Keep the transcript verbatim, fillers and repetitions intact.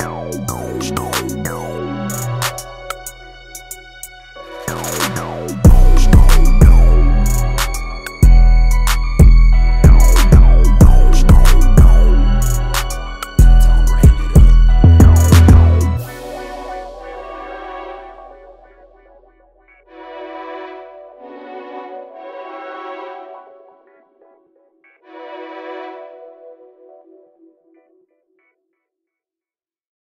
No, no, no, no.